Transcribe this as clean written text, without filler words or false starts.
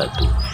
wabarakatuh.